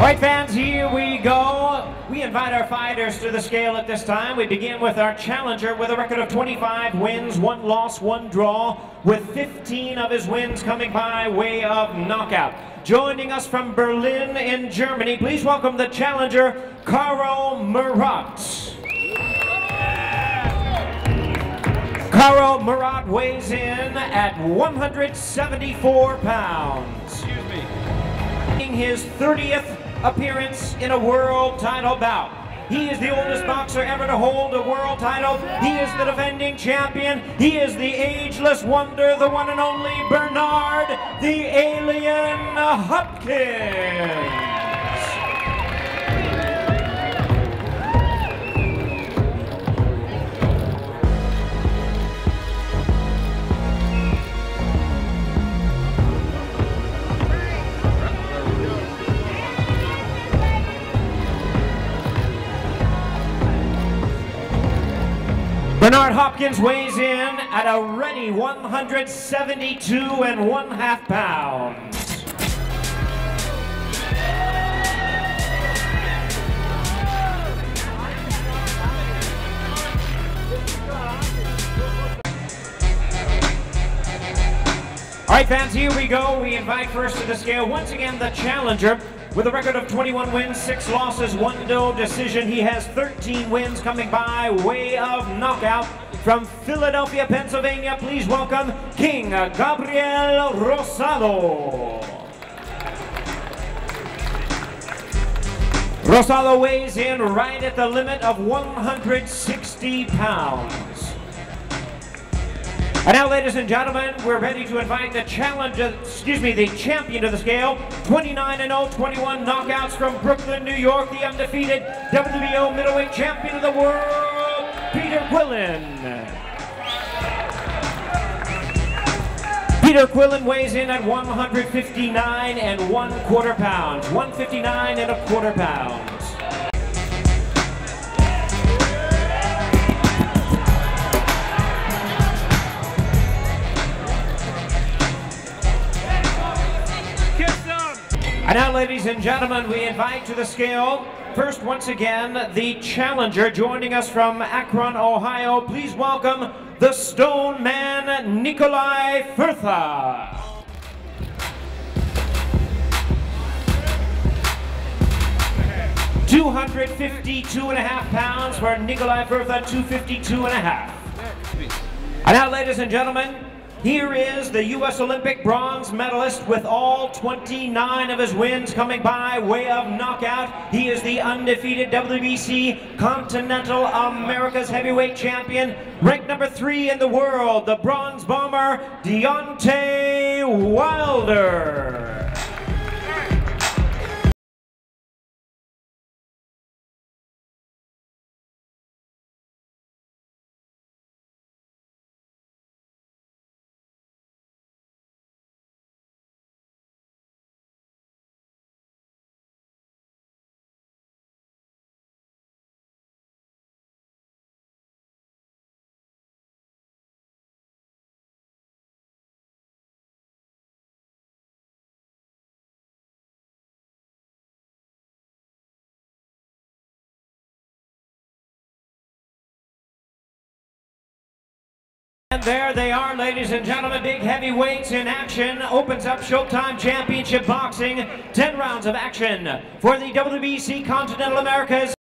All right, fans, here we go. We invite our fighters to the scale at this time. We begin with our challenger with a record of 25 wins, 1 loss, 1 draw, with 15 of his wins coming by way of knockout. Joining us from Berlin in Germany, please welcome the challenger, Karo Murat. Karo Murat weighs in at 174 pounds. Excuse me. Making his 30th appearance in a world title bout. He is the oldest boxer ever to hold a world title. He is the defending champion. He is the ageless wonder, the one and only Bernard the Alien Hopkins. Bernard Hopkins weighs in at a ready 172½ pounds. All right, fans, here we go. We invite first to the scale, once again, the challenger. With a record of 21 wins, 6 losses, 1 no decision, he has 13 wins coming by way of knockout. From Philadelphia, Pennsylvania, please welcome King Gabriel Rosado. Rosado weighs in right at the limit of 160 pounds. And now, ladies and gentlemen, we're ready to invite the champion to the scale. 29-0, 21 knockouts from Brooklyn, New York, the undefeated WBO middleweight champion of the world, Peter Quillin. Peter Quillin weighs in at 159¼ pounds. 159¼ pounds. And now, ladies and gentlemen, we invite to the scale, first, once again, the challenger joining us from Akron, Ohio. Please welcome the Stone Man, Nikolai Firtha. Okay. 252½ pounds for Nikolai Firtha, 252½. And now, ladies and gentlemen, here is the U.S. Olympic bronze medalist with all 29 of his wins coming by way of knockout. He is the undefeated WBC Continental America's heavyweight champion, ranked #3 in the world, the bronze bomber, Deontay Wilder. And there they are, ladies and gentlemen, big heavyweights in action. Opens up Showtime Championship Boxing. 10 rounds of action for the WBC Continental Americas.